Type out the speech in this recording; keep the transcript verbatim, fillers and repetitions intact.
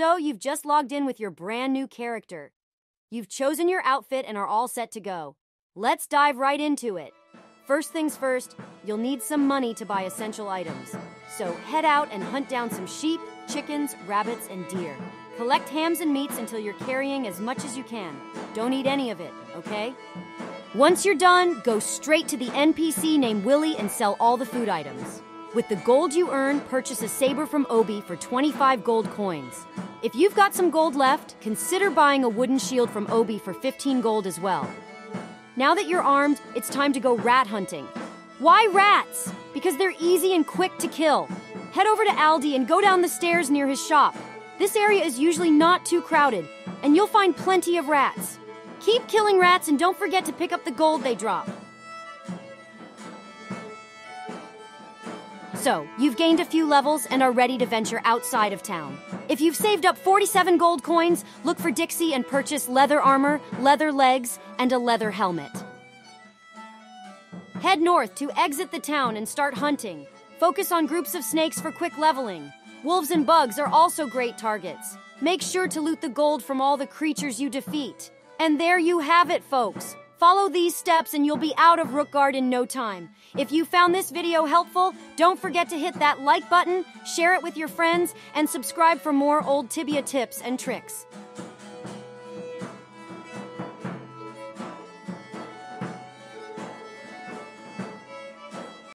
So you've just logged in with your brand new character. You've chosen your outfit and are all set to go. Let's dive right into it. First things first, you'll need some money to buy essential items. So head out and hunt down some sheep, chickens, rabbits, and deer. Collect hams and meats until you're carrying as much as you can. Don't eat any of it, okay? Once you're done, go straight to the N P C named Willie and sell all the food items. With the gold you earn, purchase a saber from Obi for twenty-five gold coins. If you've got some gold left, consider buying a wooden shield from Obi for fifteen gold as well. Now that you're armed, it's time to go rat hunting. Why rats? Because they're easy and quick to kill. Head over to Aldi and go down the stairs near his shop. This area is usually not too crowded, and you'll find plenty of rats. Keep killing rats and don't forget to pick up the gold they drop. So, you've gained a few levels and are ready to venture outside of town. If you've saved up forty-seven gold coins, look for Dixie and purchase leather armor, leather legs, and a leather helmet. Head north to exit the town and start hunting. Focus on groups of snakes for quick leveling. Wolves and bugs are also great targets. Make sure to loot the gold from all the creatures you defeat. And there you have it, folks. Follow these steps and you'll be out of Rookgaard in no time. If you found this video helpful, don't forget to hit that like button, share it with your friends, and subscribe for more old Tibia tips and tricks.